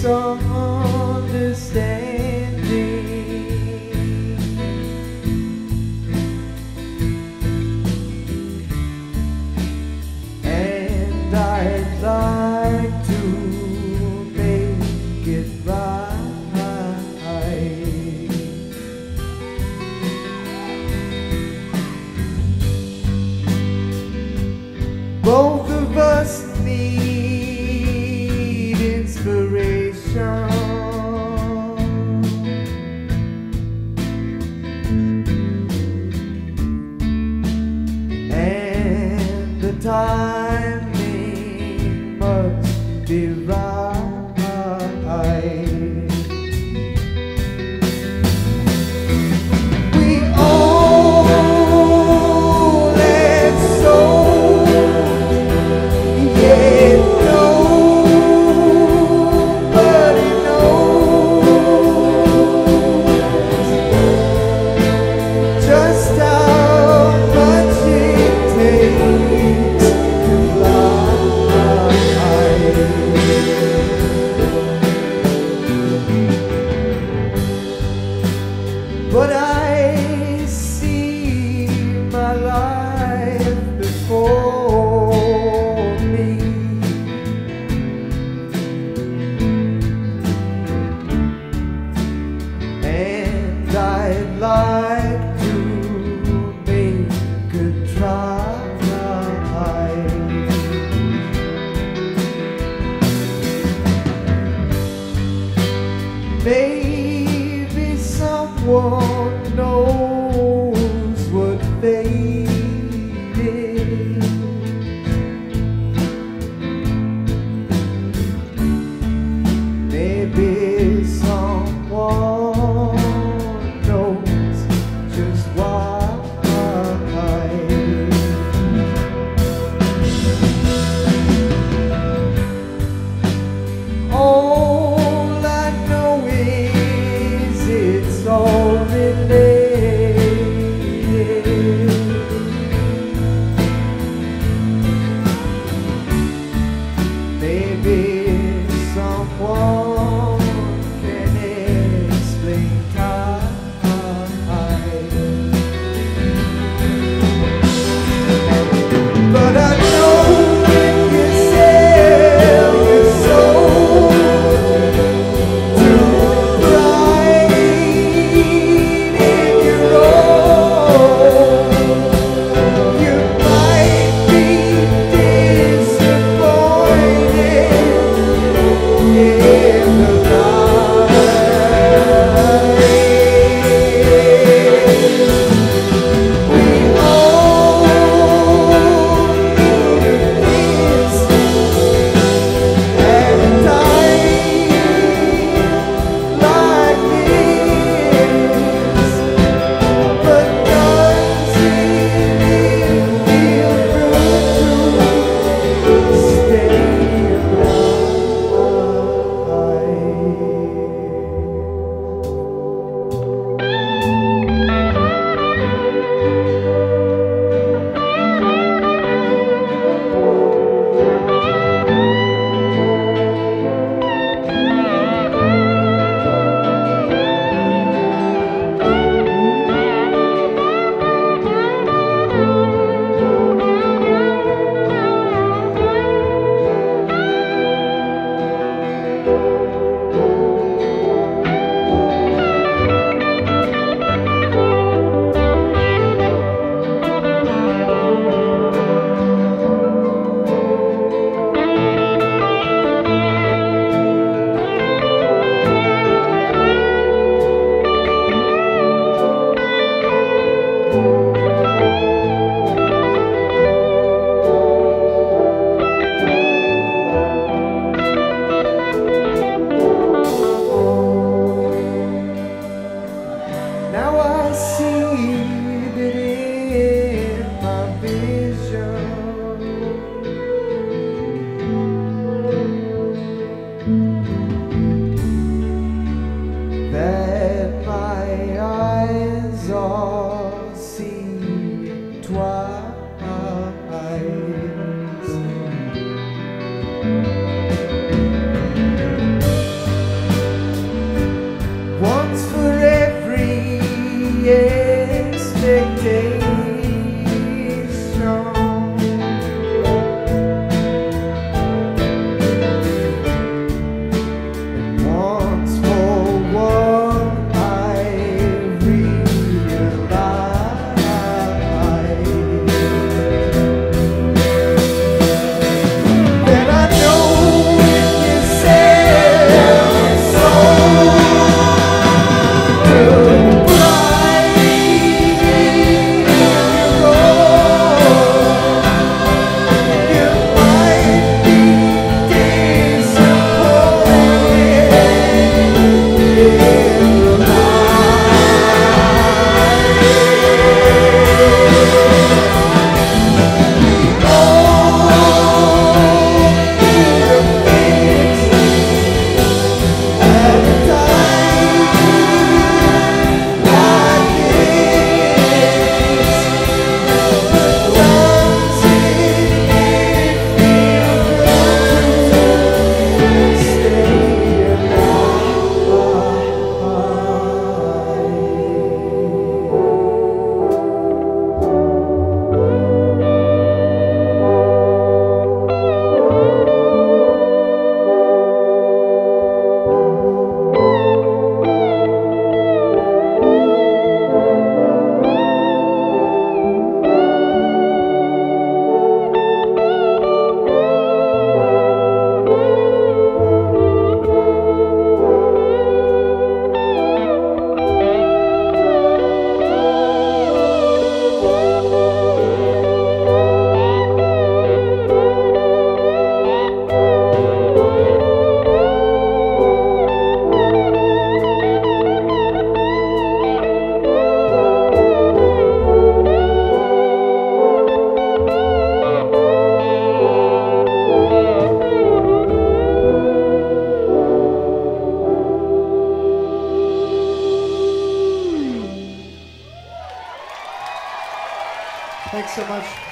Some understanding, and I'd like to make it right. Both of us need inspiration. And the timing must be right. But I see my life before me, and I'd like to make a try. Maybe someone knows what they did, maybe someone knows just why. All I know is it's all related. Explain time. twice. Once for every expectation, thanks so much.